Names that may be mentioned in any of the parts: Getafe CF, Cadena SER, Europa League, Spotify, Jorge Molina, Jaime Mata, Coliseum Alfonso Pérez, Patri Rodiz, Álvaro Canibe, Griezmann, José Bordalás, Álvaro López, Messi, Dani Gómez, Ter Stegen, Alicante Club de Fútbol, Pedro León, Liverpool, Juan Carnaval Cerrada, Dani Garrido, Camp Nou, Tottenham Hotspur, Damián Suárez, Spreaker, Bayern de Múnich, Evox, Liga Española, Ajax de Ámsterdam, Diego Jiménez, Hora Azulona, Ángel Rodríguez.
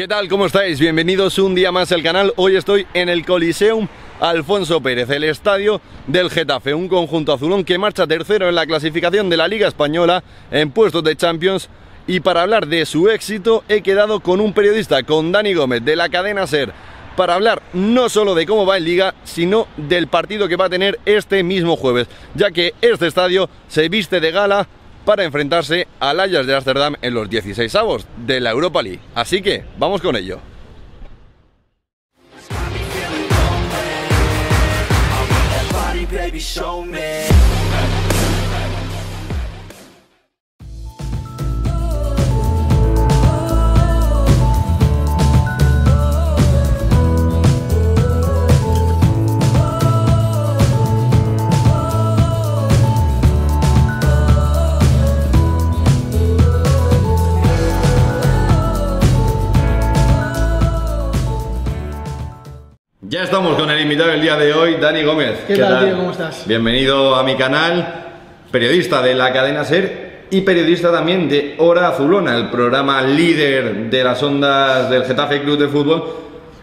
¿Qué tal? ¿Cómo estáis? Bienvenidos un día más al canal. Hoy estoy en el Coliseum Alfonso Pérez, el estadio del Getafe, un conjunto azulón que marcha tercero en la clasificación de la Liga Española en puestos de Champions. Y para hablar de su éxito he quedado con un periodista, con Dani Gómez, de la Cadena SER, para hablar no solo de cómo va en Liga, sino del partido que va a tener este mismo jueves, ya que este estadio se viste de gala para enfrentarse al Ajax de Ámsterdam en los 16avos de la Europa League. Así que vamos con ello. Ya estamos con el invitado del día de hoy, Dani Gómez. ¿Qué tal, tío? ¿Cómo estás? Bienvenido a mi canal, periodista de la Cadena SER y periodista también de Hora Azulona, el programa líder de las ondas del Getafe Club de Fútbol,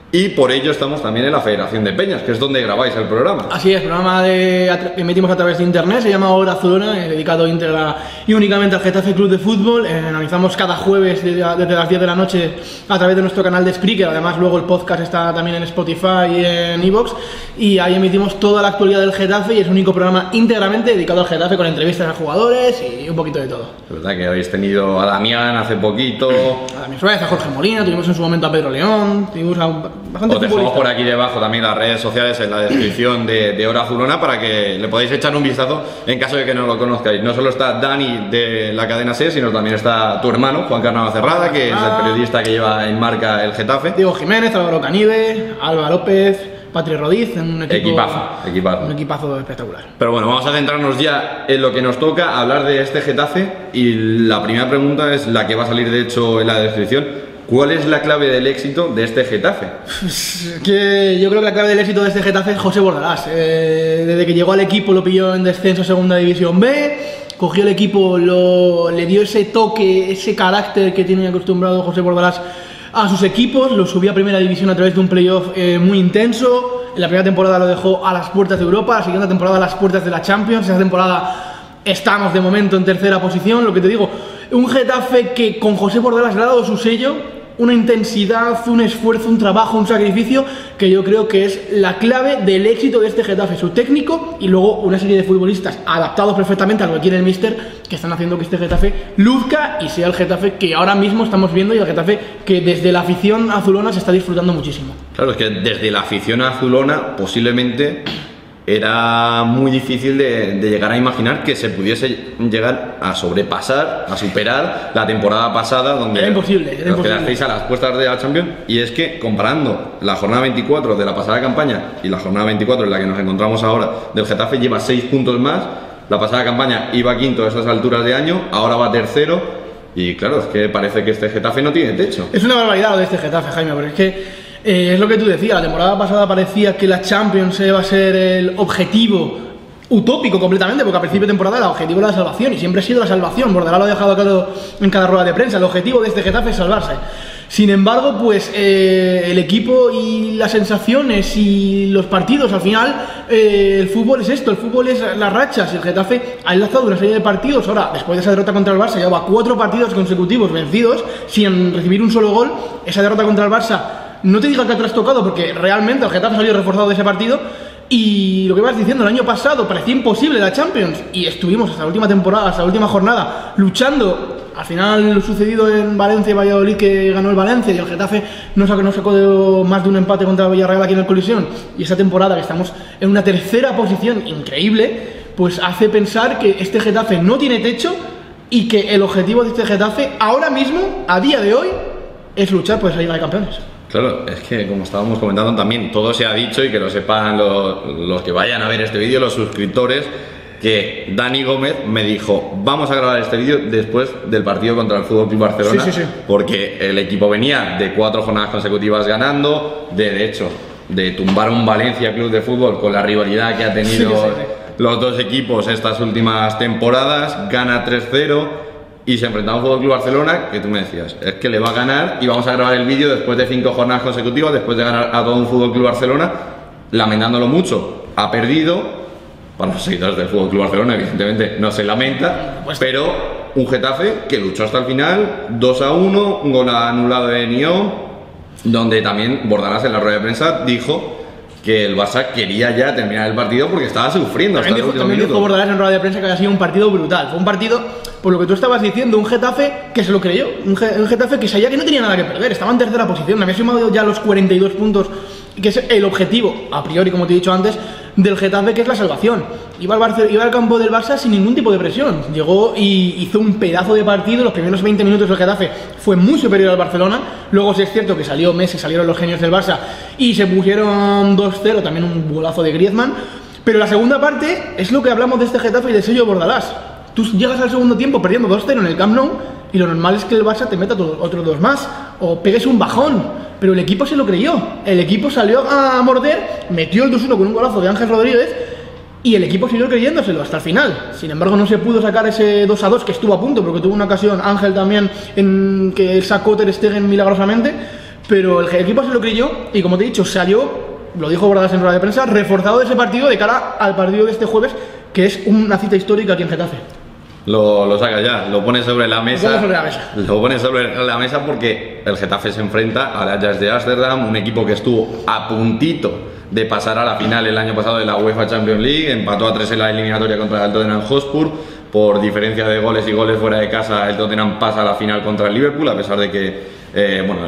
y por ello estamos también en la Federación de Peñas, que es donde grabáis el programa. Así es, el programa que emitimos a través de internet se llama Hora Azulona, dedicado íntegra y únicamente al Getafe Club de Fútbol. Analizamos cada jueves desde las 10 de la noche a través de nuestro canal de Spreaker. Además luego el podcast está también en Spotify y en Evox, y ahí emitimos toda la actualidad del Getafe, y es un único programa íntegramente dedicado al Getafe, con entrevistas a jugadores y un poquito de todo. Es verdad que habéis tenido a Damián hace poquito, a Damián Suárez, a Jorge Molina, tuvimos en su momento a Pedro León, tuvimos a un... Os dejamos por aquí debajo también las redes sociales en la descripción de Hora Azulona para que le podáis echar un vistazo en caso de que no lo conozcáis. No solo está Dani de la Cadena SER, sino también está tu hermano, Juan Carnaval Cerrada, que es el periodista que lleva en marca el Getafe. Diego Jiménez, Álvaro Canibe, Álvaro López, Patri Rodiz, en un equipazo espectacular. Pero bueno, vamos a centrarnos ya en lo que nos toca, hablar de este Getafe, y la primera pregunta es la que va a salir de hecho en la descripción. ¿Cuál es la clave del éxito de este Getafe? Que yo creo que la clave del éxito de este Getafe es José Bordalás. Desde que llegó al equipo lo pilló en descenso a Segunda División B, cogió el equipo, le dio ese toque, ese carácter que tiene acostumbrado José Bordalás a sus equipos, lo subió a Primera División a través de un playoff muy intenso. En la primera temporada lo dejó a las puertas de Europa, la siguiente temporada a las puertas de la Champions, esa temporada estamos de momento en tercera posición. Lo que te digo, un Getafe que con José Bordalás le ha dado su sello, una intensidad, un esfuerzo, un trabajo, un sacrificio, que yo creo que es la clave del éxito de este Getafe, su técnico y luego una serie de futbolistas adaptados perfectamente a lo que quiere el míster, que están haciendo que este Getafe luzca y sea el Getafe que ahora mismo estamos viendo, y el Getafe que desde la afición azulona se está disfrutando muchísimo. Claro, es que desde la afición azulona posiblemente era muy difícil de llegar a imaginar que se pudiese llegar a sobrepasar, a superar la temporada pasada, donde era imposible, nos quedasteis a las puertas de la Champions. Y es que comparando la jornada 24 de la pasada campaña y la jornada 24 en la que nos encontramos ahora del Getafe, lleva 6 puntos más. La pasada campaña iba quinto a estas alturas de año, ahora va tercero, y claro, es que parece que este Getafe no tiene techo. Es una barbaridad lo de este Getafe, Jaime, porque es que es lo que tú decías, la temporada pasada parecía que la Champions iba a ser el objetivo utópico completamente, porque a principio de temporada el objetivo era la salvación, y siempre ha sido la salvación. Bordalás lo ha dejado claro en cada rueda de prensa, el objetivo de este Getafe es salvarse. Sin embargo, pues el equipo y las sensaciones y los partidos, al final el fútbol es esto, el fútbol es las rachas, y el Getafe ha enlazado una serie de partidos. Ahora, después de esa derrota contra el Barça, lleva 4 partidos consecutivos vencidos sin recibir un solo gol. Esa derrota contra el Barça, no te diga que ha trastocado, porque realmente el Getafe salió reforzado de ese partido. Y lo que vas diciendo, el año pasado parecía imposible la Champions, y estuvimos hasta la última temporada, hasta la última jornada luchando. Al final lo sucedido en Valencia y Valladolid, que ganó el Valencia, y el Getafe no sacó de más de un empate contra Villarreal aquí en el Coliseum, y esta temporada que estamos en una tercera posición increíble, pues hace pensar que este Getafe no tiene techo, y que el objetivo de este Getafe ahora mismo, a día de hoy, es luchar por esa Liga de Campeones. Claro, es que como estábamos comentando también, todo se ha dicho, y que lo sepan los que vayan a ver este vídeo, los suscriptores, que Dani Gómez me dijo: vamos a grabar este vídeo después del partido contra el FC Barcelona. Sí. Porque el equipo venía de 4 jornadas consecutivas ganando, de tumbar un Valencia Club de Fútbol, con la rivalidad que ha tenido los dos equipos estas últimas temporadas, gana 3-0. y se enfrentaba a un FC Barcelona que tú me decías, es que le va a ganar y vamos a grabar el vídeo después de 5 jornadas consecutivas, después de ganar a todo un FC Barcelona, lamentándolo mucho. Ha perdido, para los seguidores del FC Barcelona evidentemente no se lamenta, pero un Getafe que luchó hasta el final, 2-1, un gol anulado de Nión, donde también Bordalás en la rueda de prensa dijo que el Barça quería ya terminar el partido porque estaba sufriendo hasta el último minuto. También dijo Bordalás en rueda de prensa que había sido un partido brutal, fue un partido, por lo que tú estabas diciendo, un Getafe que se lo creyó, un Getafe que sabía que no tenía nada que perder, estaba en tercera posición, había sumado ya los 42 puntos, que es el objetivo, a priori, como te he dicho antes, del Getafe, que es la salvación. Iba al campo del Barça sin ningún tipo de presión, llegó y hizo un pedazo de partido. Los primeros 20 minutos del Getafe fue muy superior al Barcelona, luego sí es cierto que salió Messi, salieron los genios del Barça y se pusieron 2-0, también un golazo de Griezmann, pero la segunda parte es lo que hablamos de este Getafe y del sello Bordalás. Tú llegas al segundo tiempo perdiendo 2-0 en el Camp Nou y lo normal es que el Barça te meta otros dos más o pegues un bajón, pero el equipo se lo creyó, el equipo salió a morder, metió el 2-1 con un golazo de Ángel Rodríguez. Y el equipo siguió creyéndoselo hasta el final. Sin embargo, no se pudo sacar ese 2-2 que estuvo a punto, porque tuvo una ocasión Ángel también en que sacó Ter Stegen milagrosamente. Pero el equipo se lo creyó y, como te he dicho, salió, lo dijo Bordalás en rueda de prensa, reforzado de ese partido de cara al partido de este jueves, que es una cita histórica aquí en Getafe. Lo sacas ya, lo pones sobre la mesa. Lo pones sobre la mesa porque el Getafe se enfrenta al Ajax de Ámsterdam, un equipo que estuvo a puntito de pasar a la final el año pasado de la UEFA Champions League, empató a 3 en la eliminatoria contra el Tottenham Hotspur, por diferencia de goles y goles fuera de casa el Tottenham pasa a la final contra el Liverpool, a pesar de que, bueno,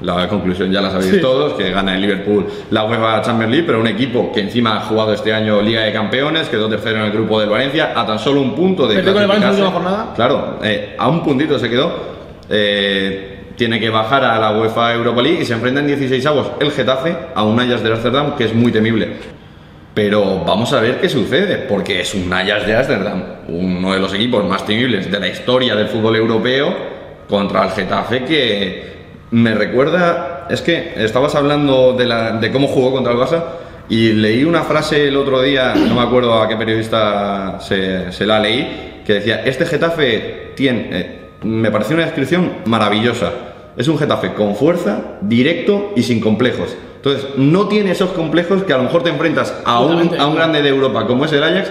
la conclusión ya la sabéis todos, que gana el Liverpool la UEFA Champions League, pero un equipo que encima ha jugado este año Liga de Campeones, quedó tercero en el grupo del Valencia, a tan solo un punto de clasificarse. Claro, a un puntito se quedó. Tiene que bajar a la UEFA Europa League y se enfrenta en 16avos el Getafe a un Ajax de Ámsterdam que es muy temible. Pero vamos a ver qué sucede, porque es un Ajax de Ámsterdam, uno de los equipos más temibles de la historia del fútbol europeo, contra el Getafe que me recuerda... Es que estabas hablando de cómo jugó contra el Barça y leí una frase el otro día, no me acuerdo a qué periodista se la leí, que decía, este Getafe tiene... me pareció una descripción maravillosa. Es un Getafe con fuerza, directo y sin complejos. Entonces, no tiene esos complejos que a lo mejor te enfrentas a un grande de Europa como es el Ajax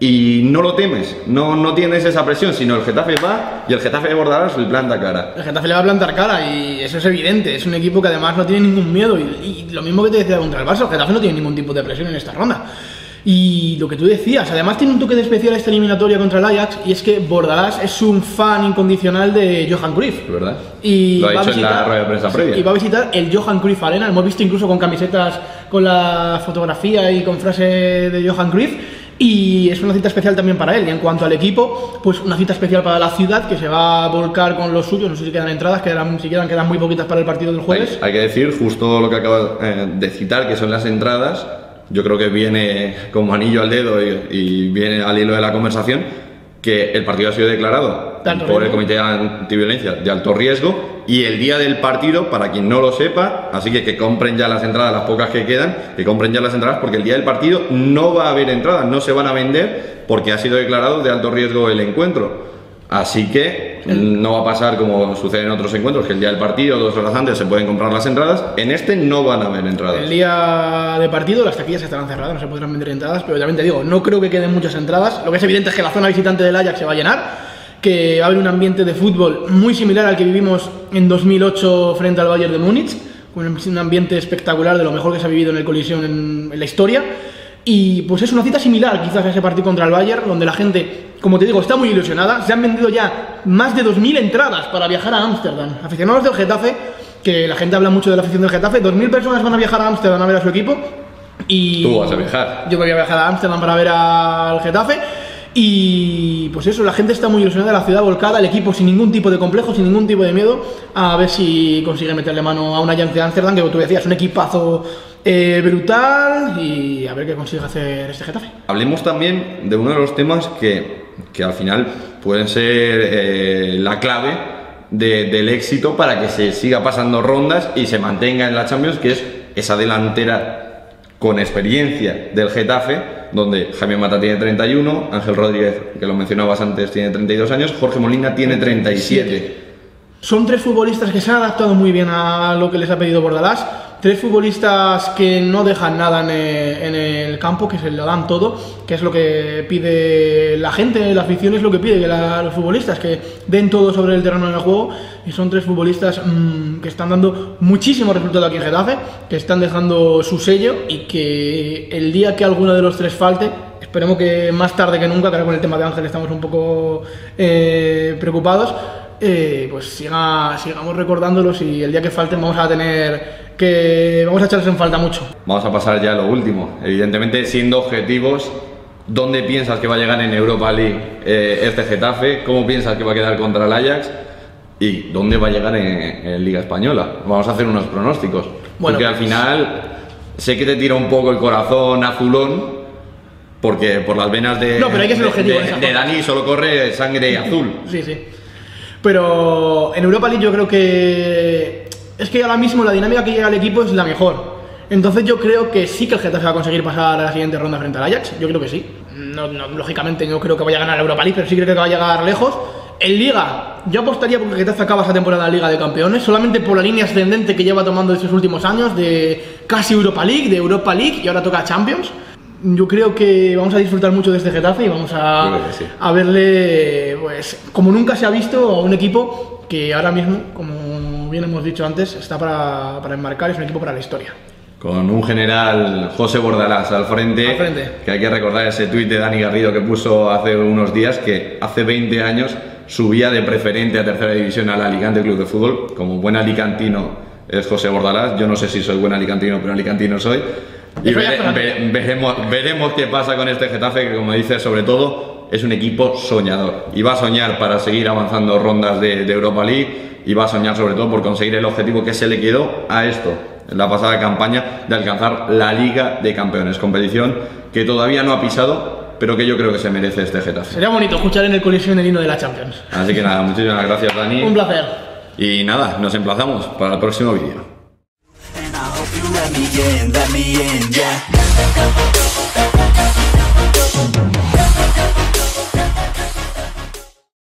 y no lo temes, no tienes esa presión, sino el Getafe va y el Getafe de Bordalás le planta cara. El Getafe le va a plantar cara y eso es evidente. Es un equipo que además no tiene ningún miedo y lo mismo que te decía contra el Barça, el Getafe no tiene ningún tipo de presión en esta ronda. Y lo que tú decías, además tiene un toque de especial esta eliminatoria contra el Ajax, y es que Bordalás es un fan incondicional de Johan Cruyff, ¿verdad? Y lo ha dicho en la rueda de prensa previa. Y va a visitar el Johan Cruyff Arena, lo hemos visto incluso con camisetas, con la fotografía y con frase de Johan Cruyff, y es una cita especial también para él. Y en cuanto al equipo, pues una cita especial para la ciudad, que se va a volcar con los suyos. No sé si quedan entradas, quedan muy poquitas para el partido del jueves. Hay que decir, justo lo que acabas de citar, que son las entradas. Yo creo que viene como anillo al dedo y viene al hilo de la conversación que el partido ha sido declarado por el Comité Antiviolencia de alto riesgo y el día del partido, para quien no lo sepa, así que compren ya las entradas, las pocas que quedan, que compren ya las entradas porque el día del partido no va a haber entradas, no se van a vender porque ha sido declarado de alto riesgo el encuentro. Así que no va a pasar como sucede en otros encuentros, que el día del partido, 2 horas antes, se pueden comprar las entradas. En este no van a haber entradas. El día de partido las taquillas estarán cerradas, no se podrán vender entradas, pero también te digo, no creo que queden muchas entradas. Lo que es evidente es que la zona visitante del Ajax se va a llenar, que va a haber un ambiente de fútbol muy similar al que vivimos en 2008 frente al Bayern de Múnich, con un ambiente espectacular, de lo mejor que se ha vivido en el Coliseum en la historia. Y pues es una cita similar quizás a ese partido contra el Bayern, donde la gente, como te digo, está muy ilusionada. Se han vendido ya más de 2.000 entradas para viajar a Ámsterdam. Aficionados del Getafe, que la gente habla mucho de la afición del Getafe, 2.000 personas van a viajar a Ámsterdam a ver a su equipo. Y tú vas a viajar. Yo voy a viajar a Ámsterdam para ver al Getafe. Y pues eso, la gente está muy ilusionada, la ciudad volcada, el equipo sin ningún tipo de complejo, sin ningún tipo de miedo, a ver si consigue meterle mano a un Ajax de Ámsterdam, que como tú decías, un equipazo brutal, y a ver qué consigue hacer este Getafe. Hablemos también de uno de los temas que al final pueden ser la clave del éxito para que se siga pasando rondas y se mantenga en la Champions, que es esa delantera con experiencia del Getafe, donde Jaime Mata tiene 31, Ángel Rodríguez, que lo mencionabas antes, tiene 32 años, Jorge Molina tiene 37. Son tres futbolistas que se han adaptado muy bien a lo que les ha pedido Bordalás, tres futbolistas que no dejan nada en el campo, que se lo dan todo, que es lo que pide la gente, la afición es lo que pide, que los futbolistas que den todo sobre el terreno de juego, y son tres futbolistas que están dando muchísimo resultado aquí en Getafe, que están dejando su sello y que el día que alguno de los tres falte, esperemos que más tarde que nunca, que ahora con el tema de Ángel estamos un poco preocupados, pues sigamos recordándolos y el día que falten vamos a echarles en falta mucho. Vamos a pasar ya a lo último, evidentemente siendo objetivos, ¿dónde piensas que va a llegar en Europa League este Getafe? ¿Cómo piensas que va a quedar contra el Ajax? ¿Y dónde va a llegar en Liga Española? Vamos a hacer unos pronósticos, bueno, porque pues al final sé que te tira un poco el corazón azulón, porque por las venas de, no, pero hay que ser objetivo de Dani solo corre sangre azul. Sí, sí. Pero en Europa League yo creo que es que ahora mismo la dinámica que llega al equipo es la mejor. Entonces yo creo que sí que el Getafe va a conseguir pasar a la siguiente ronda frente al Ajax, yo creo que sí. No, lógicamente no creo que vaya a ganar la Europa League, pero sí creo que va a llegar lejos. En Liga, yo apostaría porque Getafe acaba esa temporada en Liga de Campeones, solamente por la línea ascendente que lleva tomando estos últimos años de casi Europa League, de Europa League y ahora toca Champions. Yo creo que vamos a disfrutar mucho de este Getafe y vamos a verle, pues, como nunca se ha visto, a un equipo que ahora mismo, como bien hemos dicho antes, está para enmarcar, es un equipo para la historia. Con un general José Bordalás al frente, que hay que recordar ese tuit de Dani Garrido que puso hace unos días, que hace 20 años subía de preferente a tercera división al Alicante Club de Fútbol. Como buen alicantino es José Bordalás, yo no sé si soy buen alicantino, pero alicantino soy. Y veremos qué pasa con este Getafe, que como dices, sobre todo, es un equipo soñador. Y va a soñar para seguir avanzando rondas de Europa League, y va a soñar sobre todo por conseguir el objetivo que se le quedó a esto, en la pasada campaña, de alcanzar la Liga de Campeones, competición que todavía no ha pisado, pero que yo creo que se merece este Getafe. Sería bonito escuchar en el Coliseum el himno de la Champions. Así que nada, muchísimas gracias, Dani. Un placer. Y nada, nos emplazamos para el próximo vídeo. Let me in, yeah.